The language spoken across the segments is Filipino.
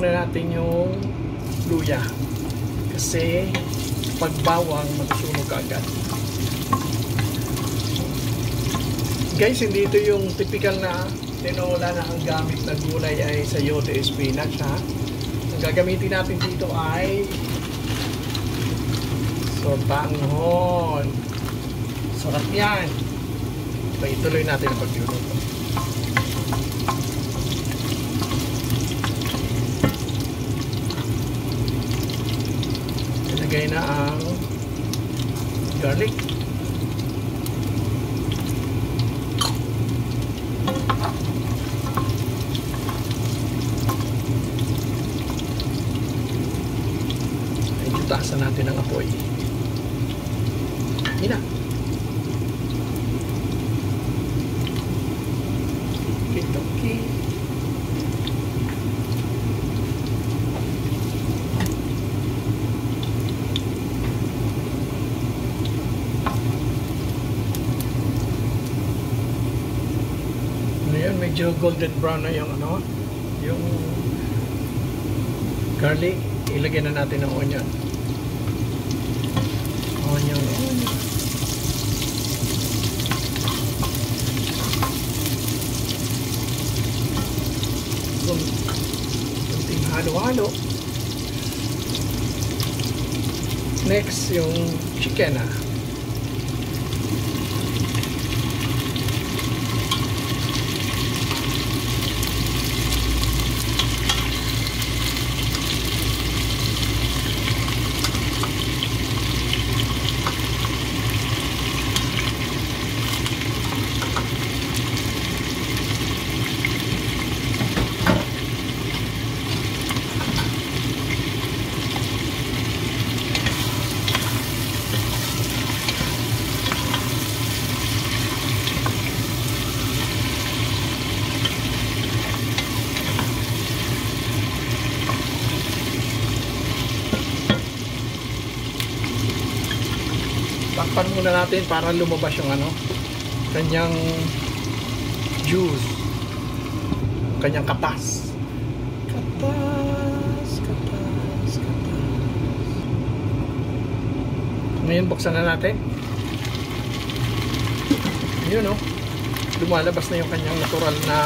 muna natin yung luya kasi pag bawang matusunog agad. Guys, hindi ito yung typical na tinola na ang gamit na gulay ay sayote spinach ha. Ang gagamitin natin dito ay sotanghon. Sarap yan. Ituloy natin ang pagluluto. Ilagay na ang garlic. Taasan natin ang apoy. Yun na. Okay. Ngayon, medyo golden brown na yung ano, yung garlic. Ilagay na natin ang onion. Kunting halo-halo. Next, yung chicken ha. Takpan muna natin para lumabas yung ano, kanyang juice, kanyang katas. Katas. Ngayon buksan na natin. Yun o, lumalabas na yung kanyang natural na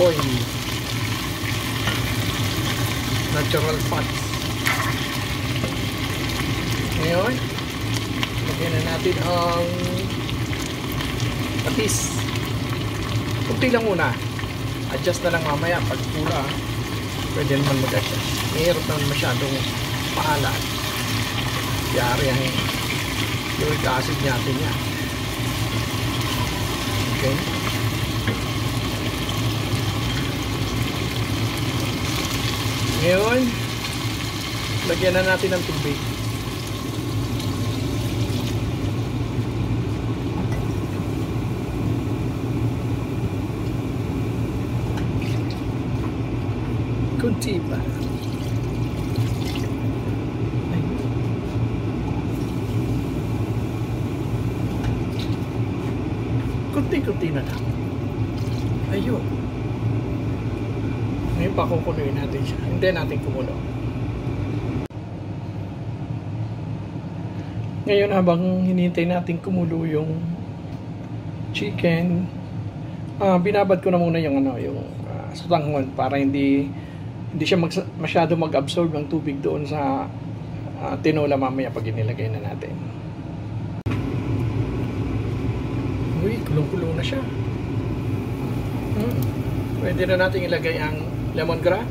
oil, natural fats. Ngayon, lagyan na natin ang patis. Kunti lang muna. Adjust na lang mamaya pag pula. Pwede naman mag-adjust. Mayroon naman masyadong paalat. Yari ang uric acid natin yan. Okay. Ngayon, lagyan na natin ng tubig. Kunti pa. Kunti-kunti na lang. Ayun. Ngayon pa kukuloyin natin siya. Hindi natin kumulo. Ngayon habang hinihintay natin kumulo yung chicken, binabad ko na muna yung ano, yung sotanghon para hindi siya masyado mag-absorb ng tubig doon sa tinola mamaya pag inilagay na natin. Uy, kulong-kulong na siya. Pwede na natin ilagay ang lemongrass.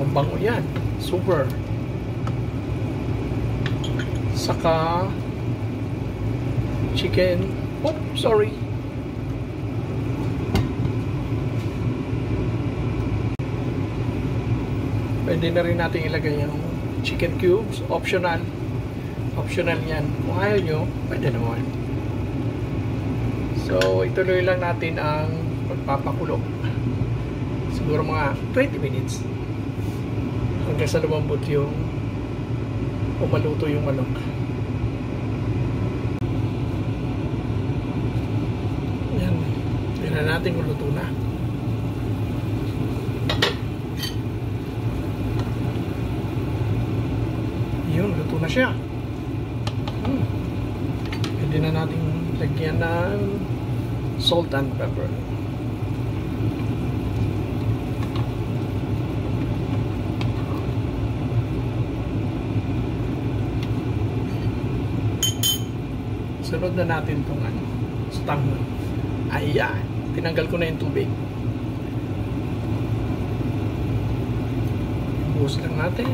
Mabango yan. Super. Saka chicken. Oh, sorry. Pwede na rin natin ilagay yung chicken cubes, optional. Optional yan. Kung ayaw nyo, pwede naman. So, ituloy lang natin ang pagpapakulo. Siguro mga 20 minutes. Hanggang sa lumambot yung umaluto yung manok. Yan. Tignan natin kung luto na. na siya. Pwede na natin lagyan ng salt and pepper. Sunod na natin itong ano, sotanghon. Ayan, tinanggal ko na yung tubig. Ibuhos lang natin.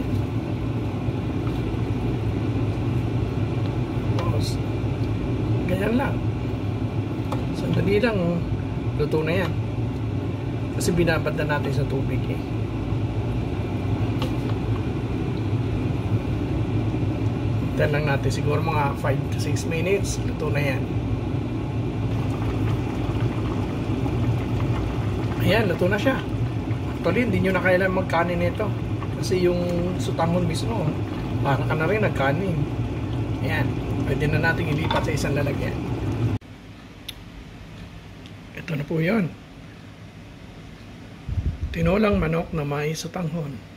Ibuhos. Ganyan lang. Sandali lang, luto na yan. Kasi binabad na natin sa tubig eh. Hintayin lang natin siguro mga 5 to 6 minutes. Luto na yan. Ayan, luto na siya. Actually, hindi nyo na kailangan magkanin nito. Kasi yung sotanghon mismo, parang ka na rin nagkanin. Ayan, pwede na natin ilipat sa isang lalagyan. Ito na po yun. Tinolang manok na may sotanghon.